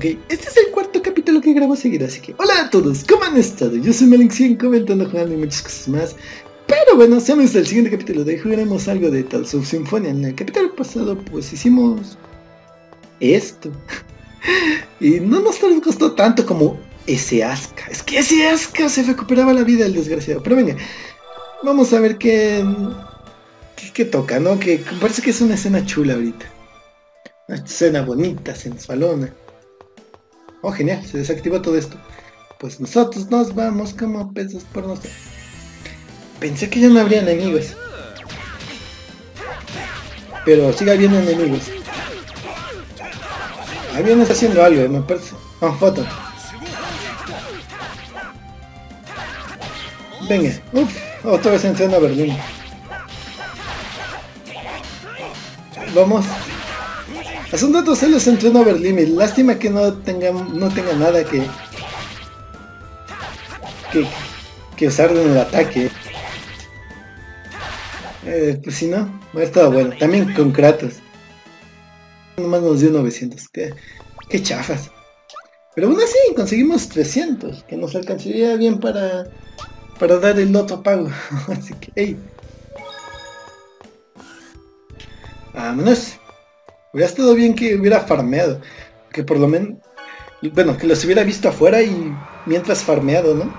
Ok, este es el cuarto capítulo que grabo seguido, así que hola a todos, ¿cómo han estado? Yo soy Melinci, comentando, jugando y muchas cosas más. Pero bueno, seamos el siguiente capítulo de jugaremos algo de Tales of Symphonia. En el capítulo pasado pues hicimos esto. Y no nos costó tanto como ese asca. Es que ese asca se recuperaba la vida del desgraciado. Pero venga, vamos a ver qué toca, ¿no? Que parece que es una escena chula ahorita. Una escena bonita, sensualona. Oh, genial, se desactivó todo esto. Pues nosotros nos vamos como pesos por nosotros. Pensé que ya no habría enemigos, pero sigue habiendo enemigos. Alguien está haciendo algo, me parece. Oh, foto. Venga, uff, otra vez en zona Berlín. Vamos. Hace un rato se los entró en Overlimit, lástima que no tenga nada que usar en el ataque. Pues si no, hubiera estado bueno. También con Kratos. Nomás nos dio 900, qué chafas. Pero aún así conseguimos 300, que nos alcanzaría bien para dar el otro pago. Así que, hey. Vámonos. Hubiera estado bien que hubiera farmeado, que por lo menos, bueno, que los hubiera visto afuera y mientras farmeado, ¿no?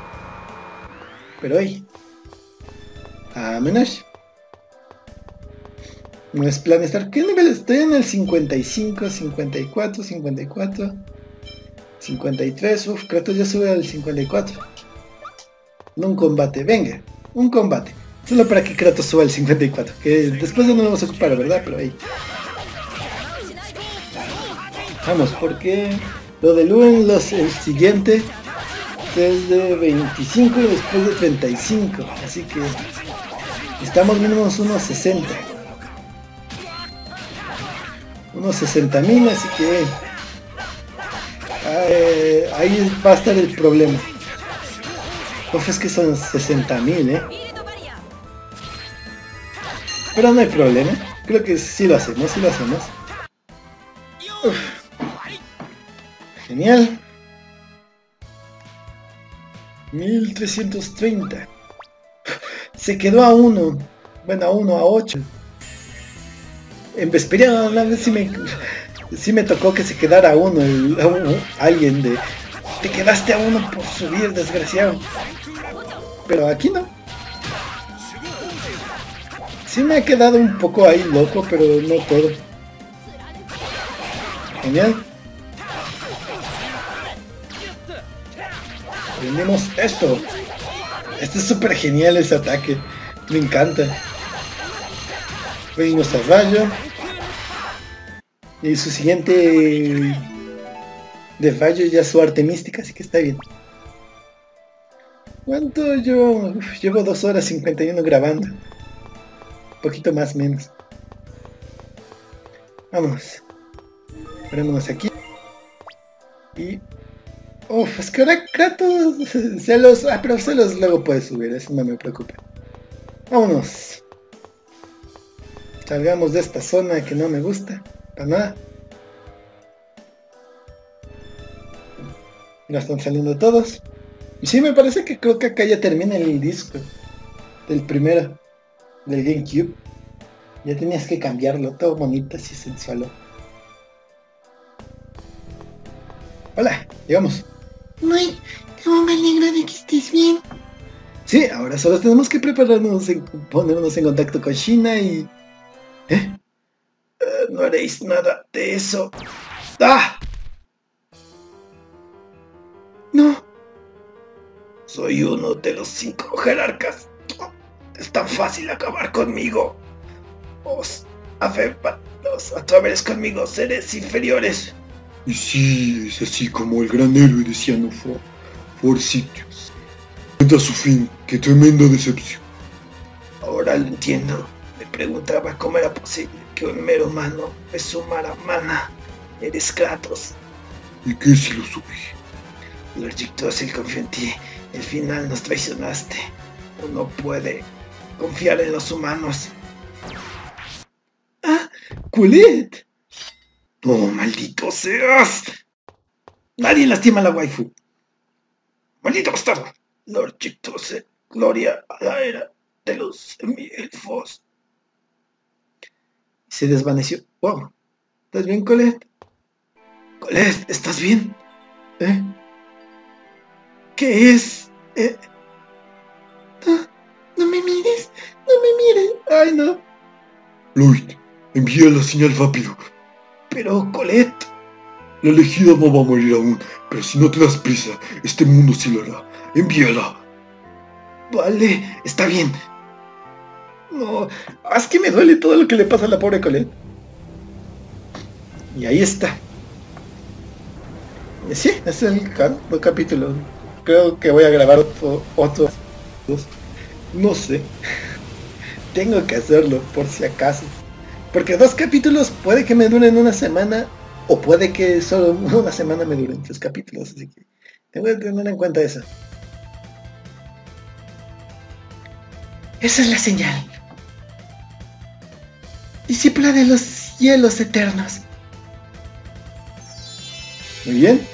Pero hey. Vámonos. No es plan estar. ¿Qué nivel estoy? En el 55, 54, 54, 53. Uf, Kratos ya sube al 54. En un combate, venga, un combate. Solo para que Kratos suba al 54. Que después ya no lo vamos a ocupar, ¿verdad? Pero ahí. Vamos, porque lo de Luen, el siguiente es de 25 y después de 35. Así que estamos mínimo unos 60. Unos 60.000, así que ahí va a estar el problema. Uf, es que son 60.000, pero no hay problema, creo que sí lo hacemos. Uf. Genial. 1330. Se quedó a 1. Bueno, a 1, a 8. En Vesperia una vez sí me tocó que se quedara alguien de... Te quedaste a 1 por subir, desgraciado. Pero aquí no. Sí me ha quedado un poco ahí loco, pero no todo. Genial. Vendemos esto. Este es súper genial ese ataque. Me encanta. Venimos a rayo. Y su siguiente de rayo ya su arte mística, así que está bien. ¿Cuánto llevo? Uf, llevo 2 horas 51 grabando. Un poquito más menos. Vamos. Parémonos aquí. Y... Uff, es que ahora Kratos se los luego puede subir, eso no me preocupa. Vámonos. Salgamos de esta zona que no me gusta, para nada. Ya están saliendo todos. Y sí, me parece que creo que acá ya termina el disco. Del primero. Del GameCube. Ya tenías que cambiarlo, todo bonito y sensual. Hola, llegamos. Muy, cómo me alegro de que estés bien. Sí, ahora solo tenemos que prepararnos en ponernos en contacto con Sheena y... no haréis nada de eso. ¡Ah! No. Soy uno de los 5 jerarcas. Es tan fácil acabar conmigo. Os atreveréis conmigo, seres inferiores. Y sí, es así como el gran héroe de Cianofo, Forsythius. Cuenta su fin, qué tremenda decepción. Ahora lo entiendo. Preguntaba cómo era posible que un mero humano me sumara mana. Eres Kratos. ¿Y qué si lo subí? Lord Yggdrasil confió en ti. Al final nos traicionaste. Uno puede confiar en los humanos. ¡Ah! ¡Colette! ¡No, maldito seas! Nadie lastima a la waifu. Maldito bastardo. Lord Chictose, gloria a la era de los semi-elfos. Se desvaneció. Wow. ¿Estás bien, Colette? Colette, ¿estás bien? ¿Eh? ¿Qué es? No me mires. No me mires. Ay, no. Lloyd, envía la señal rápido. Pero, Colette... La elegida no va a morir aún, pero si no te das prisa, este mundo sí lo hará. ¡Envíala! Vale, está bien. No, es que me duele todo lo que le pasa a la pobre Colette. Y ahí está. Sí, es el capítulo. Creo que voy a grabar otro. No sé. Tengo que hacerlo, por si acaso. Porque 2 capítulos puede que me duren una semana... O puede que solo una semana me duren 3 capítulos, así que tengo que tener en cuenta eso. Esa es la señal. Discípula de los cielos eternos. Muy bien.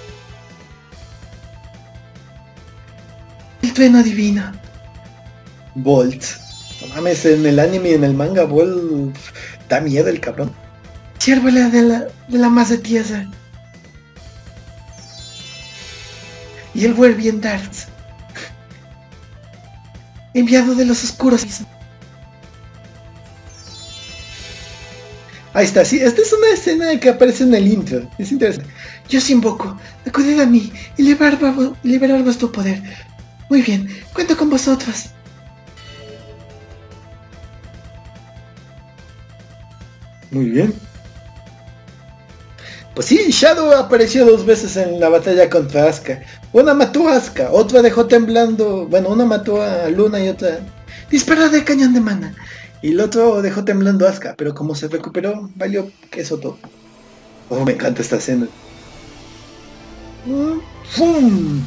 El trueno divino. Volt. No mames, en el anime y en el manga Volt da miedo el cabrón. Ciervola de la más de tierra. Y el Wervien Darts. Enviado de los oscuros. Ahí está, sí, esta es una escena que aparece en el intro. Es interesante. Yo os invoco, acudid a mí y liberar vuestro poder. Muy bien, cuento con vosotros. Muy bien. Pues sí, Shadow apareció 2 veces en la batalla contra Asuka. Una mató a Asuka, otra dejó temblando... Bueno, una mató a Luna y otra... ¡Dispara del cañón de mana! Y el otro dejó temblando a Asuka, pero como se recuperó, valió queso todo. Oh, me encanta esta escena. ¡Fum!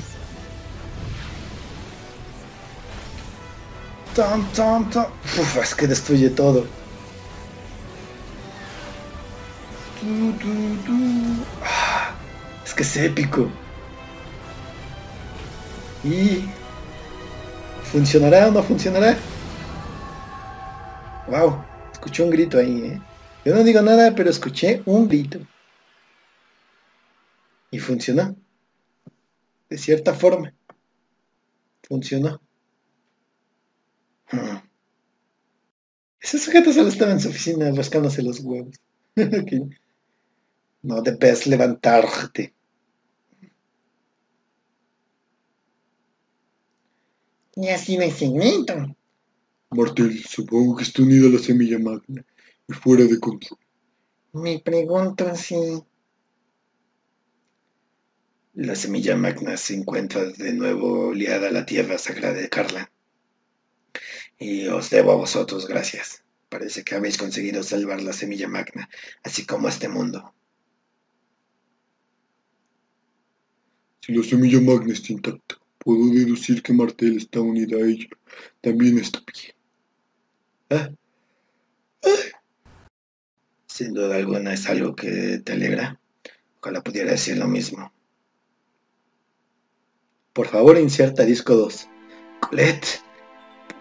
¡Tom, tom, tom! Uf, es que destruye todo. Ah, es que es épico. ¿Y funcionará o no funcionará? Wow, escuché un grito ahí, ¿eh? Yo no digo nada, pero escuché un grito. Y funcionó. De cierta forma. Funcionó. Ese sujeto solo estaba en su oficina rascándose los huevos. Okay. No debes levantarte. Y así me enseñito. Martel, supongo que está unida a la semilla magna y fuera de control. Me pregunto si... La semilla magna se encuentra de nuevo liada a la tierra sagrada de Carla. Y os debo a vosotros gracias. Parece que habéis conseguido salvar la semilla magna, así como este mundo. Si la semilla magna está intacta, puedo deducir que Martel está unida a ella. También está bien. ¿Ah? ¿Ah? Sin duda alguna es algo que te alegra. Ojalá pudiera decir lo mismo. Por favor, inserta disco 2. Colette,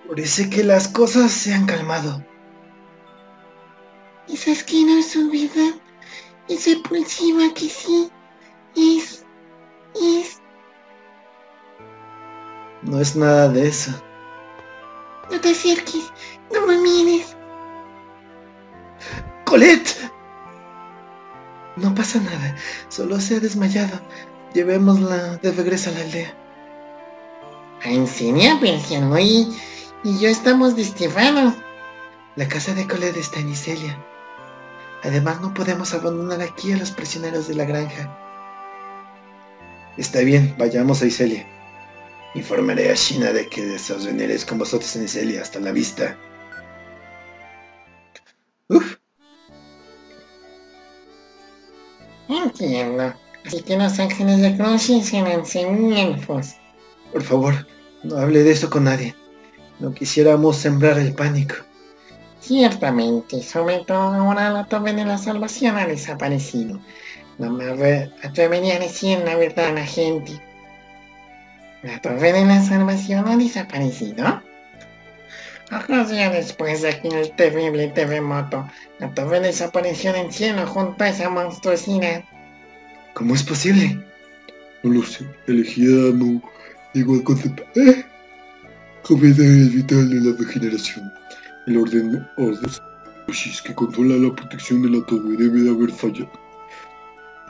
parece que las cosas se han calmado. Esa esquina es subida y sepulsiva que sí es... No es nada de eso. No te acerques, no me mires. ¡Colette! No pasa nada, solo se ha desmayado. Llevémosla de regreso a la aldea. ¿En serio, Virgen? Y yo estamos desterrados. La casa de Colette está en Iselia. Además no podemos abandonar aquí a los prisioneros de la granja. Está bien, vayamos a Iselia. Informaré a Sheena de que desayunaréis con vosotros en Iselia. Hasta la vista. Uf. Entiendo. Así que los ángeles de Cruxis eran semi-elfos. Por favor, no hable de eso con nadie. No quisiéramos sembrar el pánico. Ciertamente, sobre todo ahora la torre de la salvación ha desaparecido. No me atrevería a decir la verdad a la gente. La torre de la salvación ha desaparecido. Pocos días después de aquel terrible terremoto, la torre desapareció del cielo junto a esa monstruosidad. ¿Cómo es posible? No lo sé, elegida no llegó al concepto. Cometa es vital de la regeneración. El orden Cruxis que controla la protección de la torre debe de haber fallado.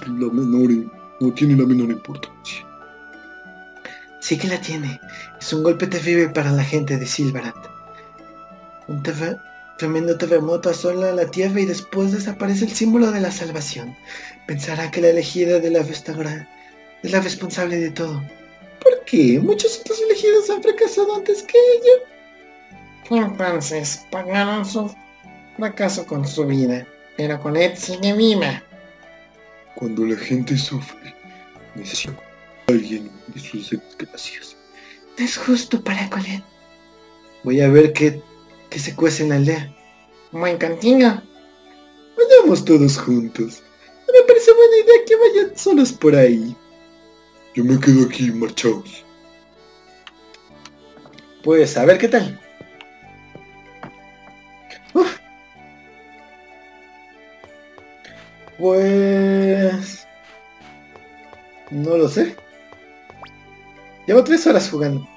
No tiene la menor importancia. Sí que la tiene. Es un golpe terrible para la gente de Sylvarant. Un tremendo terremoto asola la tierra y después desaparece el símbolo de la salvación. Pensará que la elegida de la restaurada es la responsable de todo. ¿Por qué? Muchos otros elegidos han fracasado antes que ella. Entonces, pagaron su fracaso con su vida. Pero Colette sigue viva. Cuando la gente sufre, necesita alguien de sus desgracias. No es justo para Colette. Voy a ver qué se cuece en la aldea. Buen cantina. Vayamos todos juntos. No me parece buena idea que vayan solos por ahí. Yo me quedo aquí, marchaos. Pues a ver qué tal. Pues... no lo sé. Llevo 3 horas jugando.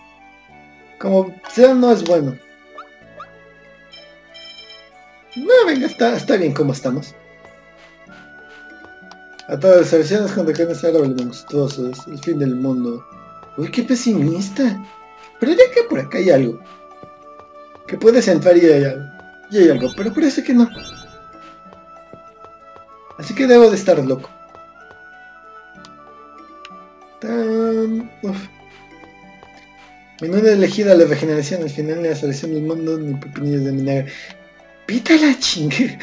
Como sea, no es bueno. No, venga, está bien como estamos. A todas las versiones cuando caen ese árbol monstruoso, es el fin del mundo. Uy, qué pesimista. Pero ya que por acá hay algo. Que puedes entrar y hay algo, pero parece que no. Así que debo de estar loco. Menuda elegida la regeneración, al final de la salvación del mundo, ni pepinillos de vinagre. ¡Pita la chingue!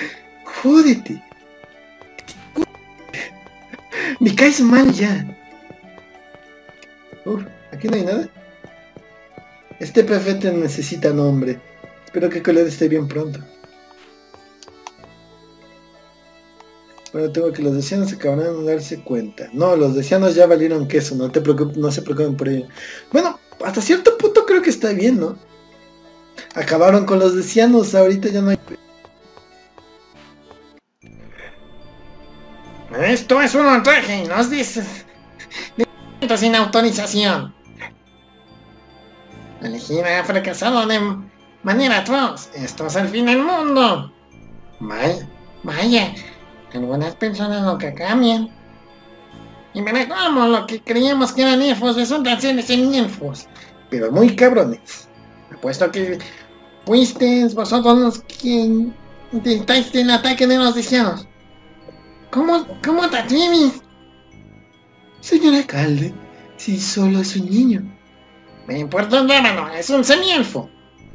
¡Jódete! ¡Me caes mal ya! Aquí no hay nada. Este profeta necesita nombre. Espero que Colette esté bien pronto. Bueno, tengo que los deseanos acabarán de darse cuenta. No, los deseanos ya valieron queso, no te preocupes, no se preocupen por ello. Bueno, hasta cierto punto creo que está bien, ¿no? Acabaron con los deseanos, ahorita ya no hay... Esto es un montaje, nos dices... sin autorización. La elegida ha fracasado de manera atroz. Esto es el fin del mundo. Vaya. Algunas personas nunca cambian. Y verá cómo lo que creíamos que eran elfos resultan ser semi-elfos. Pero muy cabrones. Apuesto que fuisteis vosotros los que intentáis el ataque de los deseados. ¿Cómo te atreves? Señor alcalde, si solo es un niño. Me importa un rábano, es un semi-elfo.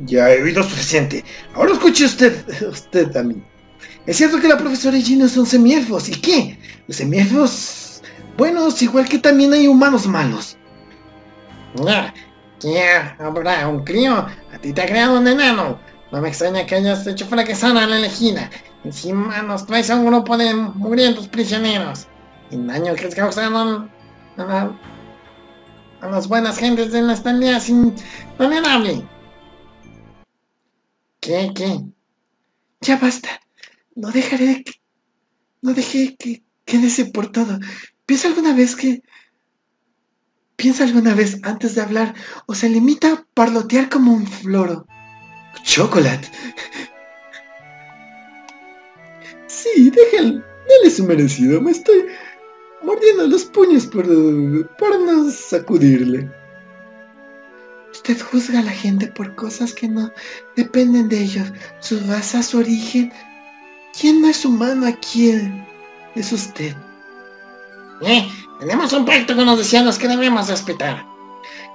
Ya he oído suficiente. Ahora escuche usted a mí. Es cierto que la profesora y Gino son semielfos, ¿y qué? Los semielfos buenos, igual que también hay humanos malos. Ya, habrá un crío, a ti te ha creado un enano. No me extraña que hayas hecho fracasar a la elegida. Encima nos traes a un grupo de mugrientos prisioneros. El daño que has causado a las buenas gentes de las tareas intolerable. ¿Qué? Ya basta. No dejé que quédese por todo. ¿Piensa alguna vez antes de hablar o se limita a parlotear como un floro? ¡Chocolate! Sí, déle su merecido. Me estoy mordiendo los puños por no sacudirle. Usted juzga a la gente por cosas que no dependen de ellos. Su raza, su origen... ¿Quién no es humano aquí? Es usted. Tenemos un pacto con los deseanos que debemos respetar.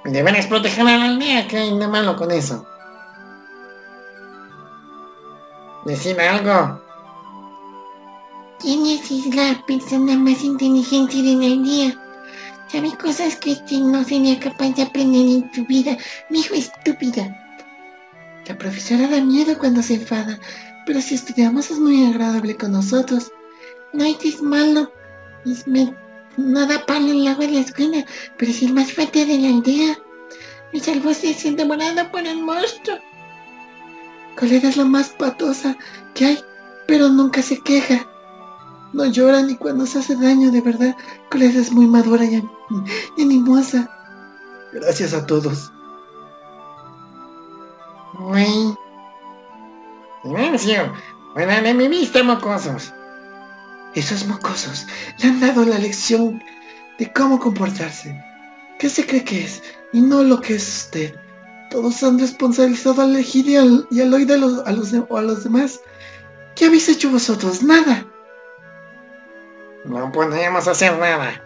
Debemos proteger a la aldea, que hay de malo con eso. Decime algo. ¿Quién es la persona más inteligente de la aldea? Sabe cosas que usted no sería capaz de aprender en su vida, mi hijo estúpida. La profesora da miedo cuando se enfada. Pero si estudiamos es muy agradable con nosotros. No hay que es malo. No da palo el agua de la esquina, pero es el más fuerte de la aldea. Me salvó de ser devorada por el monstruo. Colette es la más patosa que hay, pero nunca se queja. No llora ni cuando se hace daño, de verdad. Colette es muy madura y animosa. Gracias a todos. Uy. ¡Silencio! ¡Fuera de mi vista, mocosos! Esos mocosos le han dado la lección de cómo comportarse. ¿Qué se cree que es? Y no lo que es usted. Todos han responsabilizado al elegir y al oír a los demás. ¿Qué habéis hecho vosotros? ¡Nada! No podíamos hacer nada.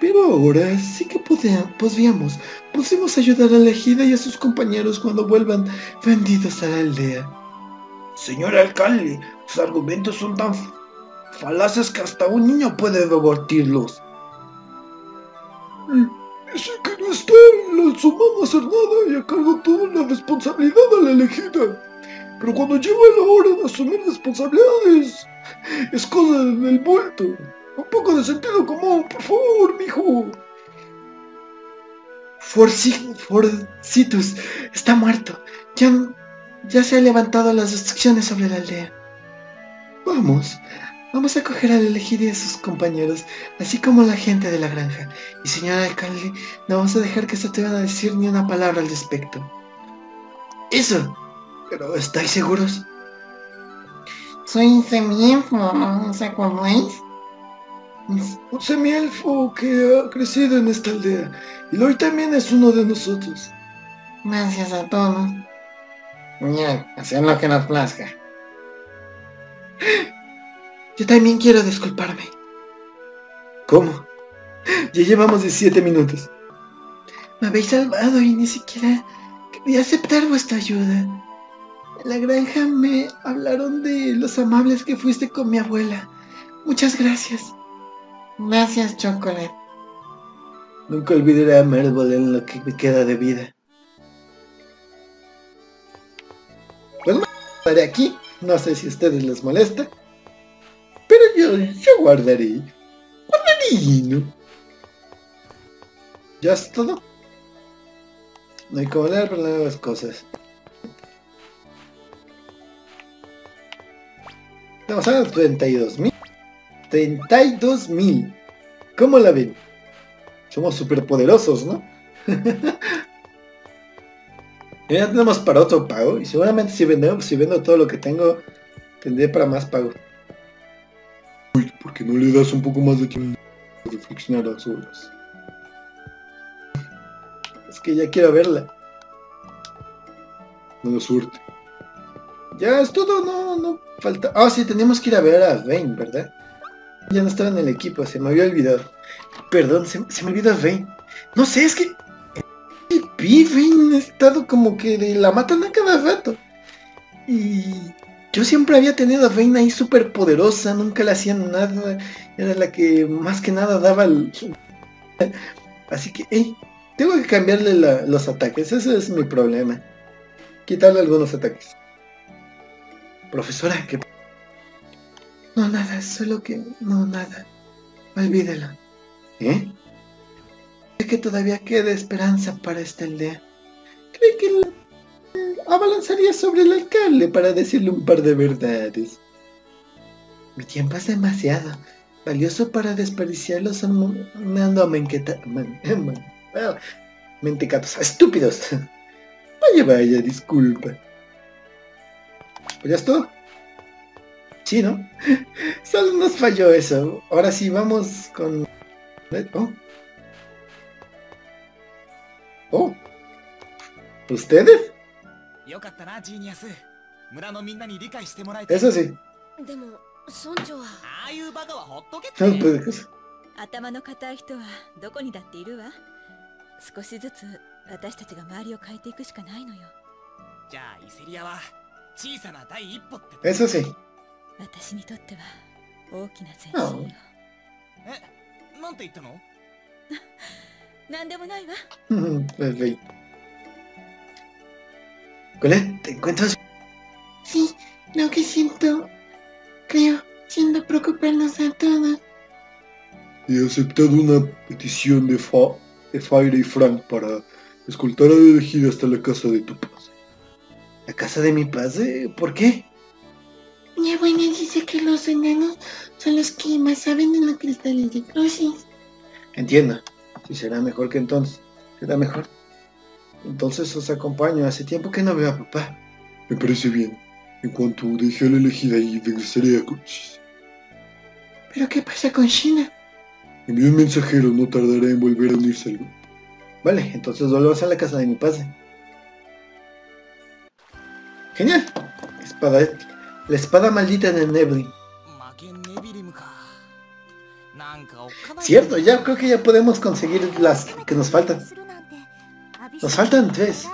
Pero ahora sí que podemos ayudar a la Ejida y a sus compañeros cuando vuelvan vendidos a la aldea. Señor alcalde, sus argumentos son tan falaces que hasta un niño puede revertirlos. Ese que no está lo sumamos a hacer nada y a cargo toda la responsabilidad a la Ejida. Pero cuando llega la hora de asumir responsabilidades, es cosa del bulto. Un poco de sentido común, por favor, mijo. Forcitus está muerto. Ya se han levantado las restricciones sobre la aldea. Vamos a coger al elegido y a sus compañeros, así como la gente de la granja. Y señor alcalde, no vamos a dejar que se atrevan a decir ni una palabra al respecto. Eso. Pero ¿estáis seguros? Soy semielfo, ¿no os acordáis? Un semielfo que ha crecido en esta aldea. Y Lloyd también es uno de nosotros. Gracias a todos. Bien, hacer lo que nos plazca. Yo también quiero disculparme. ¿Cómo? Ya llevamos 17 minutos. Me habéis salvado y ni siquiera quería aceptar vuestra ayuda. En la granja me hablaron de los amables que fuiste con mi abuela. Muchas gracias. Gracias, Chocolate. Nunca olvidaré a Merville en lo que me queda de vida. Pues me guardaré aquí. No sé si a ustedes les molesta, pero yo guardaré. Guardarino. ¿Ya es todo? No hay como hablar para nuevas cosas. Estamos a 32.000. 32.000. ¿Cómo la ven? Somos superpoderosos, ¿no? Ya tenemos para otro pago. Y seguramente si vendo todo lo que tengo, tendré para más pago. Uy, ¿por qué no le das un poco más de tiempo para reflexionar las horas? Es que ya quiero verla. Buena suerte. Ya es todo, no falta... Ah, sí, tenemos que ir a ver a Vayne, ¿verdad? Ya no estaba en el equipo, se me había olvidado. Perdón, se me olvidó Vayne. No sé, es que... Vayne ha estado como que la matan a cada rato. Y... yo siempre había tenido a Vayne ahí súper poderosa, nunca le hacían nada. Era la que más que nada daba el... Así que, tengo que cambiarle los ataques, ese es mi problema. Quitarle algunos ataques. Profesora, ¿qué? No, nada, solo que... no, nada. Olvídelo. ¿Eh? Sé que todavía queda esperanza para esta aldea. Creo que abalanzaría sobre el alcalde para decirle un par de verdades. Mi tiempo es demasiado valioso para desperdiciarlo sonando a mentecatos estúpidos. Vaya, disculpa. Pues ya es todo. Sí, ¿no? Solo nos falló eso. Ahora sí, vamos con... Oh. ¿Ustedes? Eso sí. No puede cosa. Eso sí. Oh. Perfecto. Colette, ¿te encuentras? Sí, lo que siento, creo, siendo preocuparnos a todos. he aceptado una petición de Faire y Frank para escoltar a la elegida hasta la casa de tu padre. ¿La casa de mi padre? ¿Por qué? Mi abuela dice que los enanos son los que más saben de los cristales de Cruxis. Entiendo. Sí, será mejor que entonces. Será mejor. Entonces os acompaño. Hace tiempo que no veo a papá. Me parece bien. En cuanto deje a la elegida y regresaré a Cruxis. ¿Pero qué pasa con Sheena? Envió un mensajero. No tardará en volver a unirse al grupo. Vale, entonces volvamos a la casa de mi padre. Genial. La espada maldita de Neville. Cierto, ya creo que ya podemos conseguir las que nos faltan. Nos faltan 3.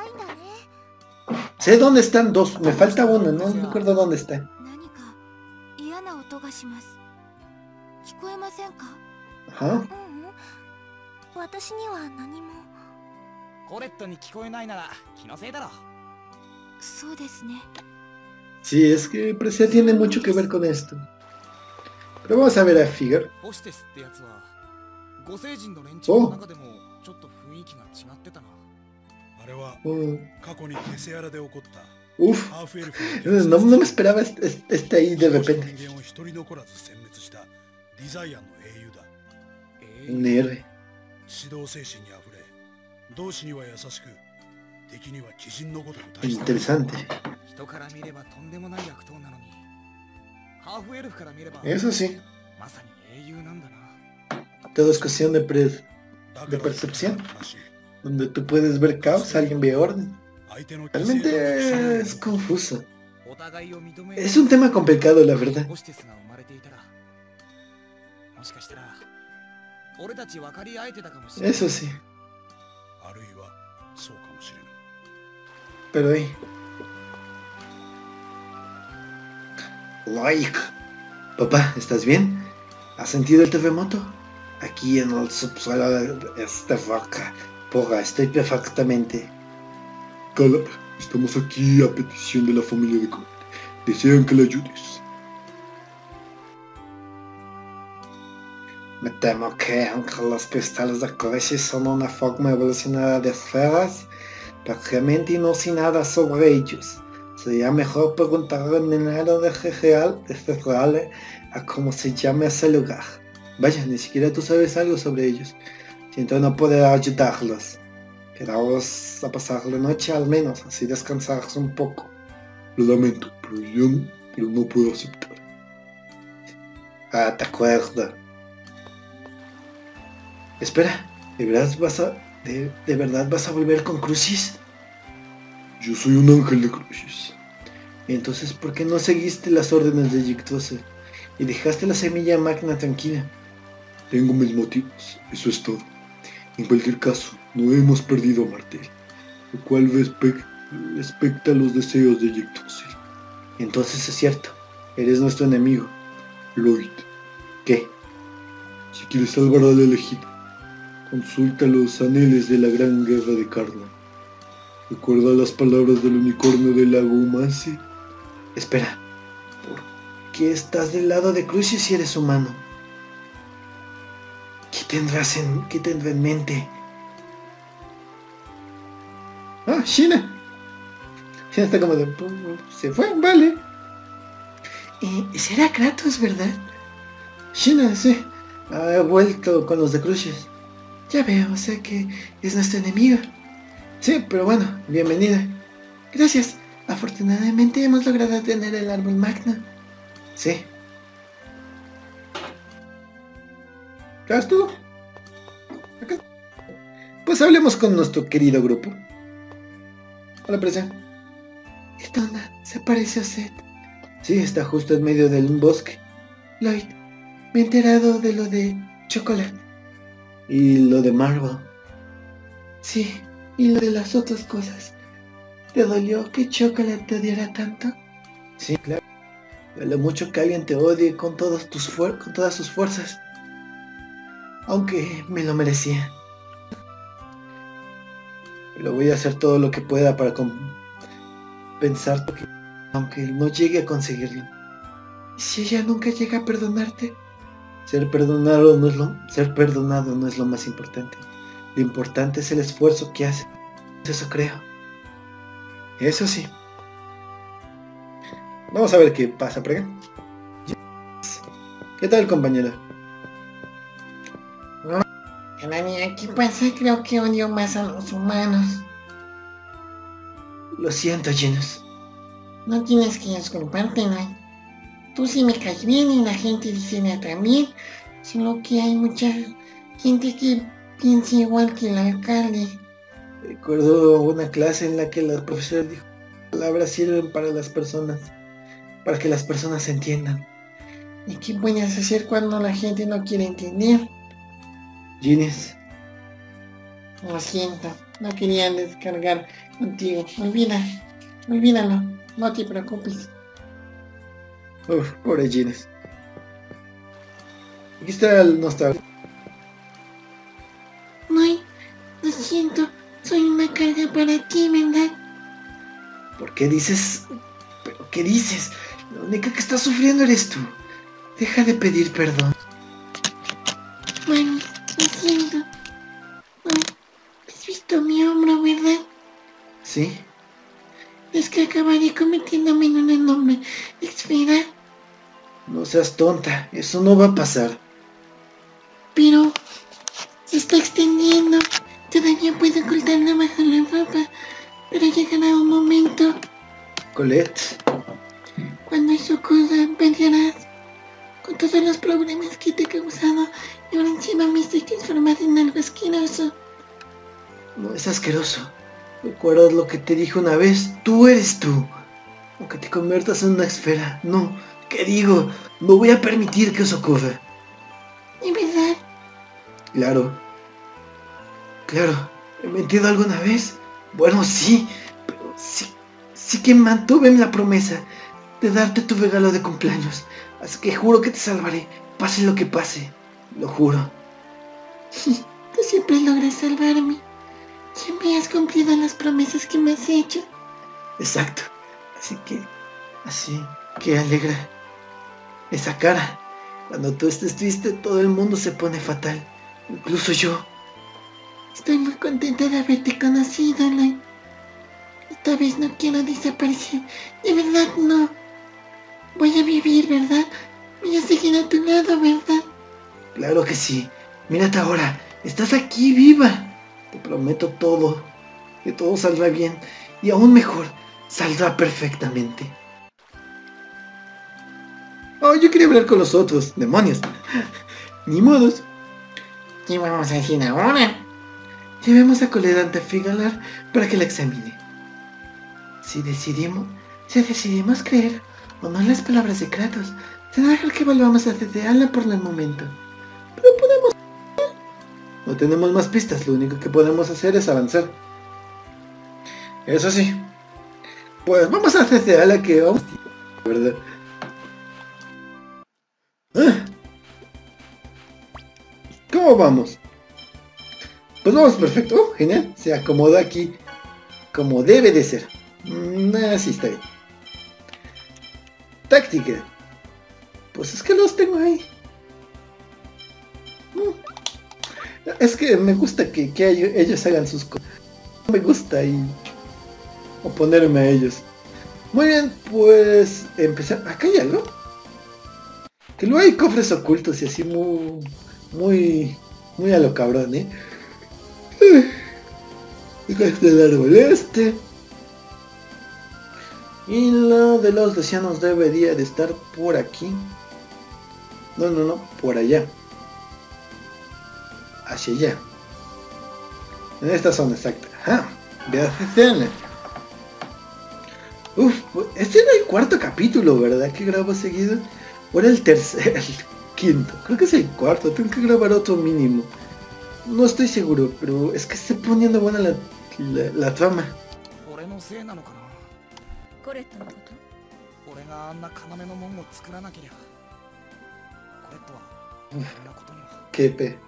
Sé dónde están 2. Me falta una, no me acuerdo dónde está. Ajá. Sí, es que Precia tiene mucho que ver con esto. Pero vamos a ver a Figar. Oh. Uf. No me esperaba este ahí de repente. NR. Interesante. Eso sí. Todo es cuestión de percepción. Donde tú puedes ver caos, alguien ve orden. Realmente es confuso. Es un tema complicado, la verdad. Eso sí. Pero ahí. Lloyd. Papá, ¿estás bien? ¿Has sentido el terremoto? Aquí en el subsuelo de esta roca. Porra, estoy perfectamente. Carla, estamos aquí a petición de la familia de Colette. Desean que la ayudes. Me temo que, aunque los cristales de Colette son una forma evolucionada de esferas, prácticamente no sé nada sobre ellos. Sería mejor preguntar al minero de Cedeala a cómo se llama ese lugar. Vaya, ni siquiera tú sabes algo sobre ellos. Siento no poder ayudarlos. Quedaos a pasar la noche al menos, así descansaros un poco. Lo lamento, pero yo no puedo aceptar. Ah, te acuerdo. Espera, ¿de verdad vas a volver con Cruxis? Yo soy un ángel de Cruxis. Entonces, ¿por qué no seguiste las órdenes de Yggdrasil y dejaste la semilla magna tranquila? Tengo mis motivos, eso es todo. En cualquier caso, no hemos perdido a Martel, lo cual respecta los deseos de Yggdrasil. Entonces es cierto, eres nuestro enemigo. Lloyd. ¿Qué? Si quieres salvar a la elegida, consulta los anheles de la gran guerra de Kharlan. Recuerda las palabras del unicornio del lago Umasi. Espera, ¿por qué estás del lado de Cruxis si eres humano? ¿Qué tendrá en mente? Ah, Sheena. Sheena está como de... Se fue, vale. Será Kratos, ¿verdad? Sheena, sí. Ha vuelto con los de Cruxis. Ya veo, o sea que es nuestro enemigo. Sí, pero bueno, bienvenida. Gracias, afortunadamente hemos logrado tener el árbol magna. Sí. ¿Ya estuvo? Acá. Pues hablemos con nuestro querido grupo. Hola, Precia. ¿Qué onda? ¿Se parece a Seth? Sí, está justo en medio de un bosque. Lloyd, me he enterado de lo de Chocolate. ¿Y lo de Marvel? Sí. Y lo de las otras cosas. ¿Te dolió que Chocolate te odiara tanto? Sí, claro. Lo mucho que alguien te odie con todas sus fuerzas. Aunque me lo merecía. Pero voy a hacer todo lo que pueda para compensar, aunque no llegue a conseguirlo. ¿Y si ella nunca llega a perdonarte? Ser perdonado no es lo más importante. Lo importante es el esfuerzo que hace. Eso creo. Eso sí. Vamos a ver qué pasa por acá. ¿Qué tal, compañera? Mía, ¿qué pasa? Creo que odio más a los humanos. Lo siento, Genis. No tienes que disculparte, Lloyd. Tú sí me caes bien y la gente de Iselia también. Solo que hay mucha gente que piensa igual que el alcalde. Recuerdo una clase en la que la profesora dijo que las palabras sirven para las personas, para que las personas se entiendan. ¿Y qué puedes hacer cuando la gente no quiere entender? Genis. Lo siento, no quería descargar contigo. Olvídalo, no te preocupes. Uf, pobre Genis. Aquí está el nostalgia. Lloyd, lo siento, soy una carga para ti, ¿verdad? ¿Por qué dices? ¿Pero qué dices? La única que está sufriendo eres tú. Deja de pedir perdón. Mami, lo siento. Lloyd, ¿has visto mi hombro, verdad? Sí. Es que acabaré cometiéndome en un enorme. Espera. No seas tonta, eso no va a pasar. Pero... se está extendiendo. Todavía puedo ocultarla bajo la ropa, pero llegará un momento. Colette. Cuando eso ocurra, pelearás con todos los problemas que te he causado y ahora encima me estoy transformando en algo asqueroso. No es asqueroso. ¿Recuerdas lo que te dije una vez? Tú eres tú. Aunque te conviertas en una esfera. No, ¿qué digo? No voy a permitir que eso ocurra. ¿De verdad? Claro. ¿He mentido alguna vez? Bueno, sí. Pero sí que mantuve en la promesa de darte tu regalo de cumpleaños. Así que juro que te salvaré. Pase lo que pase. Lo juro. Sí, tú siempre logras salvarme. Siempre has cumplido las promesas que me has hecho. Exacto. Así que alegra esa cara. Cuando tú estés triste, todo el mundo se pone fatal. Incluso yo. Estoy muy contenta de haberte conocido, Lloyd. Esta vez no quiero desaparecer. De verdad, no. Voy a vivir, ¿verdad? Voy a seguir a tu lado, ¿verdad? Claro que sí. Mírate ahora. Estás aquí, viva. Te prometo todo. Que todo saldrá bien. Y aún mejor. Saldrá perfectamente. Oh, yo quería hablar con los otros. ¡Demonios! Ni modos. ¿Qué vamos a hacer ahora? Llevemos a Colette ante Figar para que la examine. Si decidimos creer o no en las palabras de Kratos, será mejor que volvamos a Cedeala por el momento. Pero podemos... No tenemos más pistas, lo único que podemos hacer es avanzar. Eso sí. Pues vamos a hacer a la que vamos, ¿verdad? ¿Cómo vamos? Pues vamos perfecto, genial. Se acomoda aquí como debe de ser. Así está bien. Táctica. Pues es que los tengo ahí. Es que me gusta que ellos hagan sus cosas. Me gusta y... oponerme a ellos. Muy bien, pues empezar. Acá hay algo. Que luego hay cofres ocultos y así muy a lo cabrón, ¿eh? Acá está el árbol este. Y lo de los Lucianos debería de estar por aquí. No, por allá. Hacia allá. En esta zona exacta. Ajá. Uf, este era el cuarto capítulo, ¿verdad? Que grabo seguido. O era el tercer, el quinto. Creo que es el cuarto, tengo que grabar otro mínimo. No estoy seguro, pero es que está poniendo buena la trama. Qué pe.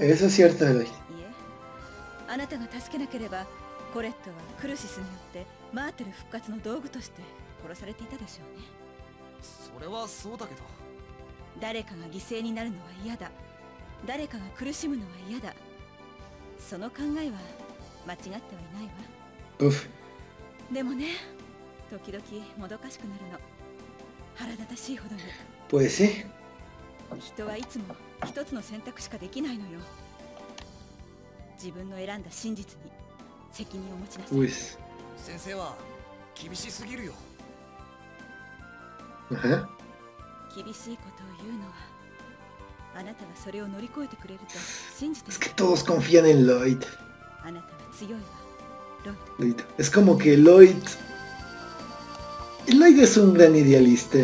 Eso es cierto, Lloyd. Correcto, Cruxis, それはそうだけど。誰かが犠牲になるのは嫌だ。誰かが苦しむのは嫌だ。その考えは間違ってはいないわ。うっ。でもね、時々もどかしくなるの。腹立たしいほどに。Puede ser。人はいつも一つの選択しかできないのよ。自分の選んだ真実に責任を持ちなさい。先生は厳しすぎるよ。厳しいことを言うのは、あなたがそれを乗り越えてくれると信じている。Es que todos confían en Lloyd。あなたは強いわ、Lloyd。Es como que Lloyd. Lloyd es un gran idealista.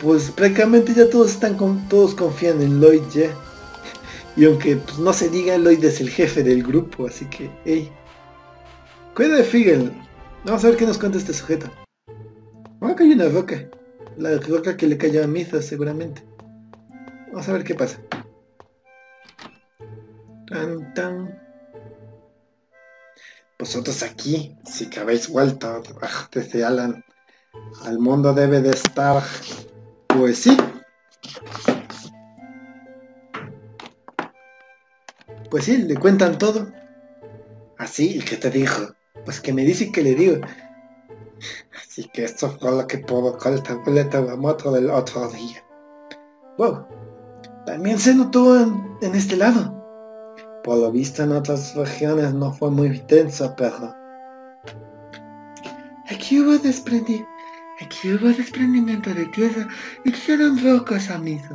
Pues prácticamente ya todos confían en Lloyd ya. Y aunque pues, no se diga, Lloyd es el jefe del grupo, así que, hey. Cuida de Figar. Vamos a ver qué nos cuenta este sujeto. Acá hay una roca. La roca que le cayó a Misa seguramente. Vamos a ver qué pasa. Tan tan. Vosotros aquí, sí que habéis vuelto desde Alan. Al mundo debe de estar. Pues sí. Pues sí, le cuentan todo. Así, ¿y qué te dijo? Pues que me dice que le digo. Así que esto fue lo que provocó el terremoto del otro día. Wow, también se notó en este lado. Por lo visto en otras regiones no fue muy intenso, pero... Aquí hubo desprendimiento de tierra y quedaron rocas, amigos.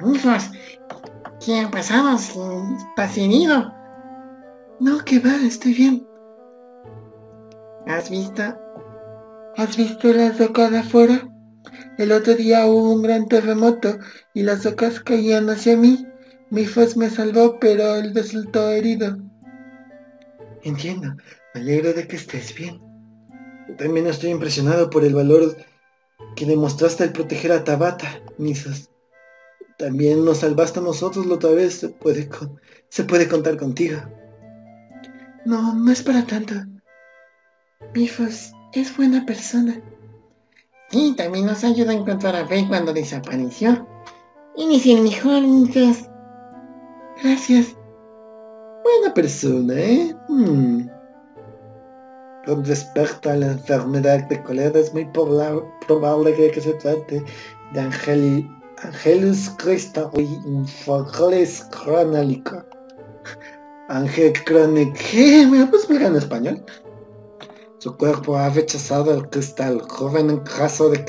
Muchos que empezaron sin nido. No, que va, estoy bien. ¿Has visto las rocas afuera? El otro día hubo un gran terremoto y las rocas caían hacia mí. Mithos me salvó, pero él resultó herido. Entiendo. Me alegro de que estés bien. También estoy impresionado por el valor que demostraste al proteger a Tabata, Mithos. También nos salvaste a nosotros la otra vez. Se puede contar contigo. No, no es para tanto. Mithos es buena persona. Sí, también nos ayuda a encontrar a Vayne cuando desapareció. Y ni sin mejor, Mithos. Gracias. Buena persona, ¿eh? Con respecto a la enfermedad de Colette, es muy probable que se trate de Angelus Christa y Infocoles Crónico. Ángel Crónico. ¿Qué? ¿Me lo puedes explicar en español? Su cuerpo ha rechazado el cristal, joven en caso de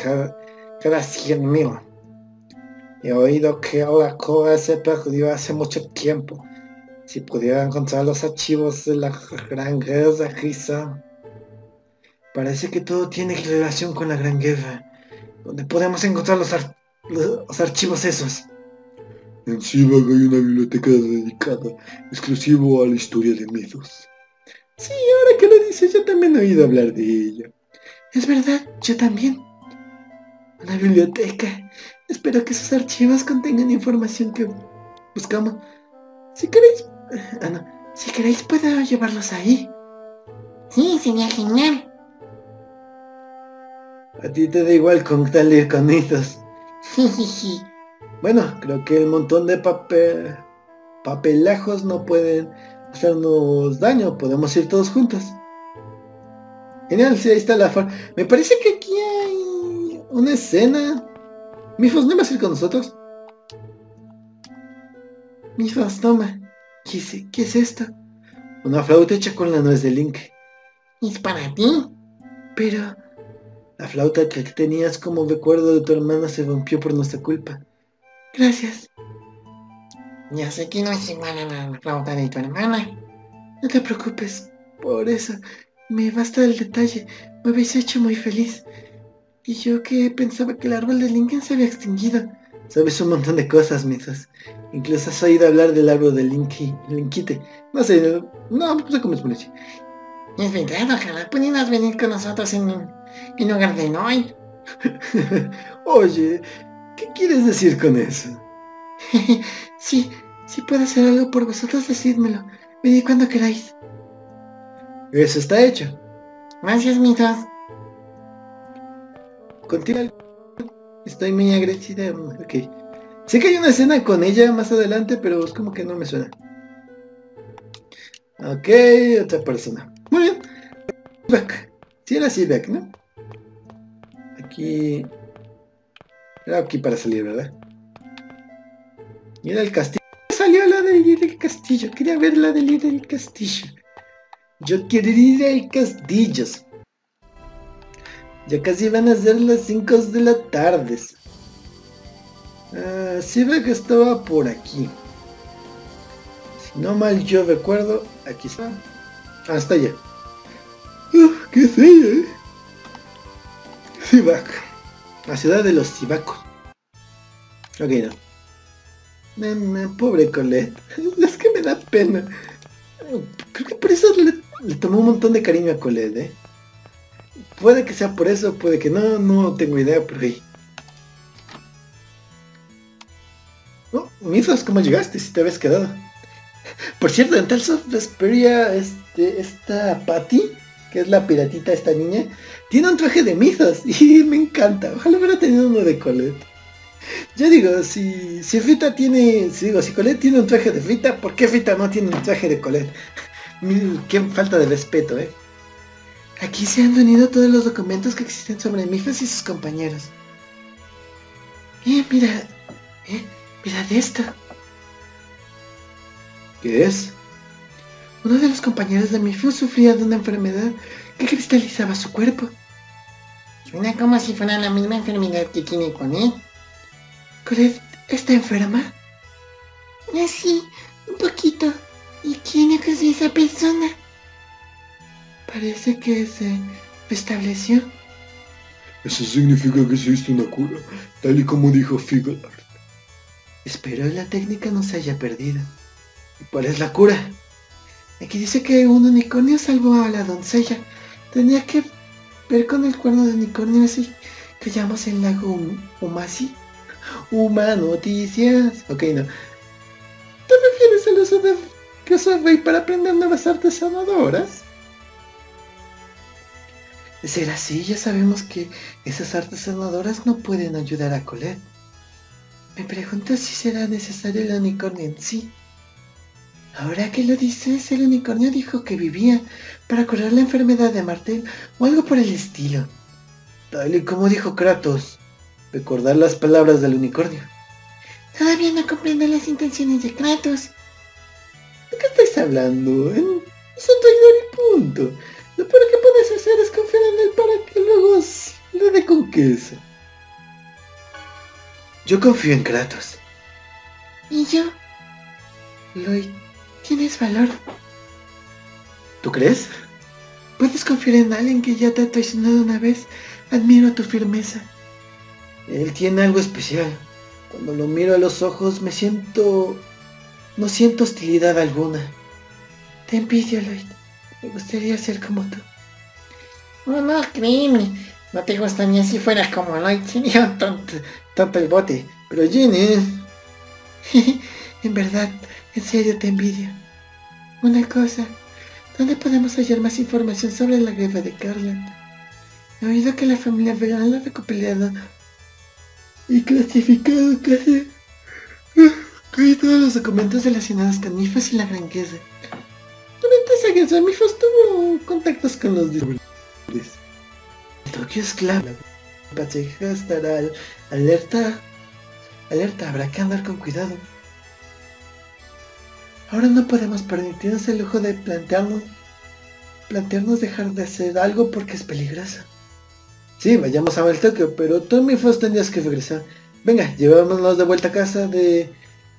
Krasimir. He oído que la cura se perdió hace mucho tiempo. Si pudiera encontrar los archivos de la Gran Guerra, quizá. Parece que todo tiene relación con la Gran Guerra, donde podemos encontrar los archivos esos. En Sybak hay una biblioteca dedicada exclusivo a la historia de Mithos. Sí, ahora que lo dices, yo también he oído hablar de ello. Es verdad, yo también. Una biblioteca. Espero que sus archivos contengan información que buscamos. Si queréis puedo llevarlos ahí. Sí, sería genial. A ti te da igual con tal y con Mithos. Bueno, creo que el montón de papelajos no pueden hacernos daño, podemos ir todos juntos. Genial, sí, ahí está la forma. Me parece que aquí hay una escena. Mithos, ¿no vas a ir con nosotros? Mithos, toma. ¿Qué es esto? Una flauta hecha con la nuez de Link. ¿Es para ti? Pero... la flauta que tenías como recuerdo de tu hermana se rompió por nuestra culpa. Gracias. Ya sé que no es igual a la flauta de tu hermana. No te preocupes por eso. Me basta el detalle. Me habéis hecho muy feliz. Y yo que pensaba que el árbol de Lincoln se había extinguido. Sabes un montón de cosas, Mithos. Incluso has oído hablar del árbol de Linkite. No sé cómo es Melinci. Es verdad, ojalá pudieras venir con nosotros en lugar de Lloyd. Oye, ¿qué quieres decir con eso? Si puedo hacer algo por vosotros, decídmelo. Venid cuando queráis. Eso está hecho. Gracias, Mithos. Continúa. Estoy muy agradecida. Ok. Sé que hay una escena con ella más adelante, pero es como que no me suena. Ok, otra persona. Muy bien. Sybak. Sí era Sybak, ¿no? Aquí... era aquí para salir, ¿verdad? Y era el castillo. Salió la del castillo. Quería ver la del castillo. Yo quería ir al castillo. Ya casi van a ser las 5 de la tarde. Sybak estaba por aquí. Si no mal yo recuerdo, aquí está. Ah, está allá. ¿Qué sé yo? Sybak. La ciudad de los Sybakos. Ok, no. Pobre Colette. Es que me da pena. Creo que por eso le tomó un montón de cariño a Colette, ¿eh? Puede que sea por eso, puede que no, no tengo idea, pero ahí. Oh, Mithos, ¿cómo llegaste? Si te habías quedado. Por cierto, en Tales of Vesperia, esta Patty, que es la piratita, esta niña, tiene un traje de Mithos y me encanta. Ojalá hubiera tenido uno de Colette. Yo digo, si Colette tiene un traje de Fita, ¿por qué Fita no tiene un traje de Colette? Qué falta de respeto, ¿eh? Aquí se han reunido todos los documentos que existen sobre Mifas y sus compañeros. Mirad esto. ¿Qué es? Uno de los compañeros de Mifu sufría de una enfermedad que cristalizaba su cuerpo. Suena como si fuera la misma enfermedad que tiene con él. ¿Colette está enferma? Sí, un poquito. ¿Y quién es esa persona? Parece que se restableció. Eso significa que existe una cura, tal y como dijo Figar. Espero la técnica no se haya perdido. ¿Y cuál es la cura? Aquí dice que un unicornio salvó a la doncella. Tenía que ver con el cuerno de unicornio así que llamamos el lago Umasi. Noticias. Ok, no. ¿Te refieres al uso de Cross Rey para aprender nuevas artes sanadoras? De ser así, ya sabemos que esas artes sanadoras no pueden ayudar a Colette. Me pregunto si será necesario el unicornio en sí. Ahora que lo dices, el unicornio dijo que vivía para curar la enfermedad de Martel o algo por el estilo. Tal y como dijo Kratos. Recordar las palabras del unicornio. Todavía no comprendo las intenciones de Kratos. ¿De qué estáis hablando? Es un traidor y punto. Lo peor que puedes hacer es confiar en él para que luego le dé con queso. Yo confío en Kratos. ¿Y yo? Lloyd, tienes valor. ¿Tú crees? Puedes confiar en alguien que ya te ha traicionado una vez. Admiro tu firmeza. Él tiene algo especial. Cuando lo miro a los ojos me siento... no siento hostilidad alguna. Te envidio, Lloyd. Me gustaría ser como tú. Oh, no, créeme. No te gustaría si fueras como Lloyd. Sería un tonto el bote. Pero Genis... en verdad, en serio te envidio. Una cosa. ¿Dónde podemos hallar más información sobre la greba de Kharlan? He oído que la familia Vayne la ha recopilado... y clasificado casi todos los documentos relacionados con Mifos y la franqueza. Durante esa guerra Mifos tuvo contactos con los distribuidores. Tokio es clave. La pacheja estará alerta, habrá que andar con cuidado. Ahora no podemos permitirnos el lujo de plantearnos dejar de hacer algo porque es peligroso. Sí, vayamos a Martel, pero tú, Mifos, tendrías que regresar. Venga, llevémonos de vuelta a casa de...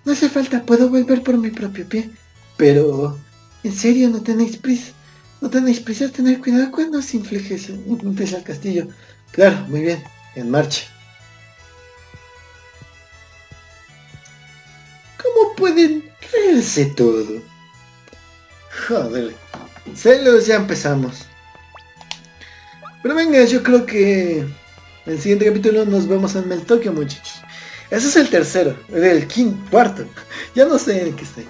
No hace falta, puedo volver por mi propio pie. Pero... en serio, no tenéis prisa. No tenéis prisa, tener cuidado cuando os infliges al castillo. Claro, muy bien. En marcha. ¿Cómo pueden creerse todo? Joder. Celos, ya empezamos. Pero venga, yo creo que en el siguiente capítulo nos vemos en Martel, muchachos. Ese es el tercero, el cuarto. Ya no sé en el que estoy.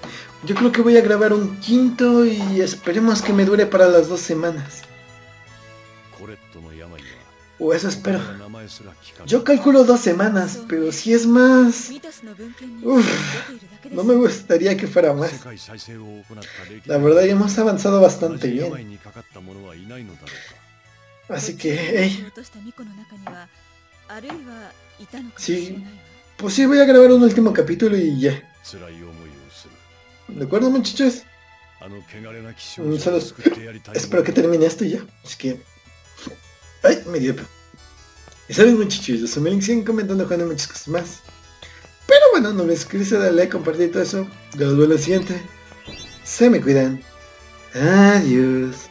Yo creo que voy a grabar un quinto y esperemos que me dure para las 2 semanas. O eso espero. Yo calculo 2 semanas, pero si es más... no me gustaría que fuera más. La verdad, ya hemos avanzado bastante bien. Así que, hey. Sí, pues sí, voy a grabar un último capítulo y ya. ¿De acuerdo, muchachos? Solo espero que termine esto y ya. Así que... ¡ay! Me dio. Y saben, muchachos, yo soy Melinci, siguen comentando, jugando muchas cosas más. Pero bueno, no les olviden darle like, compartir todo eso. Yo los veo en la siguiente. Se me cuidan. Adiós.